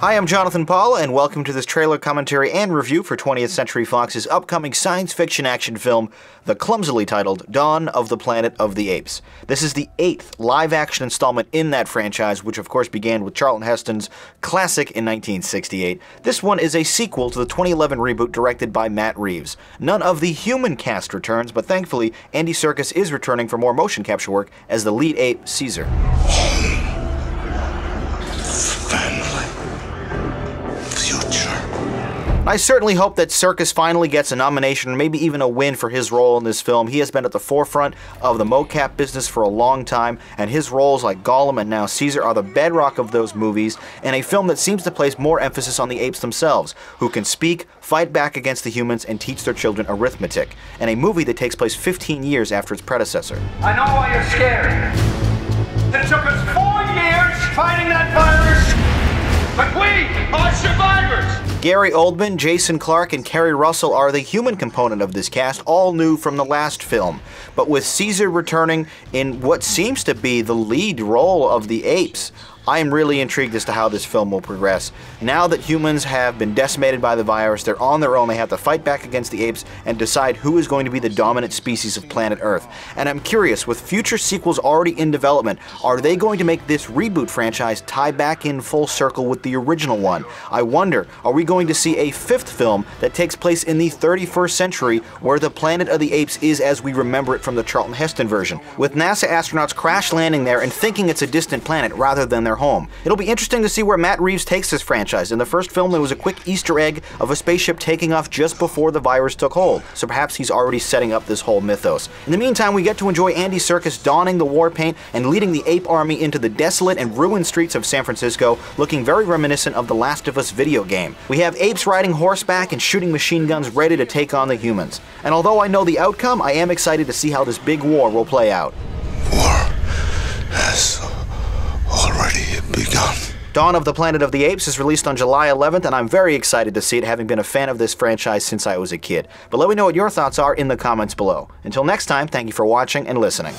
Hi, I'm Jonathan Paula, and welcome to this trailer commentary and review for 20th Century Fox's upcoming science fiction action film, the clumsily titled Dawn of the Planet of the Apes. This is the 8th live-action installment in that franchise, which of course began with Charlton Heston's classic in 1968. This one is a sequel to the 2011 reboot directed by Matt Reeves. None of the human cast returns, but thankfully, Andy Serkis is returning for more motion capture work as the lead ape, Caesar. I certainly hope that Serkis finally gets a nomination or maybe even a win for his role in this film. He has been at the forefront of the mocap business for a long time, and his roles like Gollum and now Caesar are the bedrock of those movies, and a film that seems to place more emphasis on the apes themselves, who can speak, fight back against the humans, and teach their children arithmetic, and a movie that takes place 15 years after its predecessor. I know why you're scared. It took us 4 years fighting that virus, but we are survivors! Gary Oldman, Jason Clarke, and Keri Russell are the human component of this cast, all new from the last film. But with Caesar returning in what seems to be the lead role of the apes, I am really intrigued as to how this film will progress. Now that humans have been decimated by the virus, they're on their own, they have to fight back against the apes and decide who is going to be the dominant species of planet Earth. And I'm curious, with future sequels already in development, are they going to make this reboot franchise tie back in full circle with the original one? I wonder, are we going to see a 5th film that takes place in the 31st century where the Planet of the Apes is as we remember it from the Charlton Heston version, with NASA astronauts crash landing there and thinking it's a distant planet rather than their home. It'll be interesting to see where Matt Reeves takes this franchise. In the first film, there was a quick Easter egg of a spaceship taking off just before the virus took hold, so perhaps he's already setting up this whole mythos. In the meantime, we get to enjoy Andy Serkis donning the war paint and leading the ape army into the desolate and ruined streets of San Francisco, looking very reminiscent of the Last of Us video game. We have apes riding horseback and shooting machine guns ready to take on the humans. And although I know the outcome, I am excited to see how this big war will play out. War has already begun. Dawn of the Planet of the Apes is released on July 11th, and I'm very excited to see it, having been a fan of this franchise since I was a kid. But let me know what your thoughts are in the comments below. Until next time, thank you for watching and listening.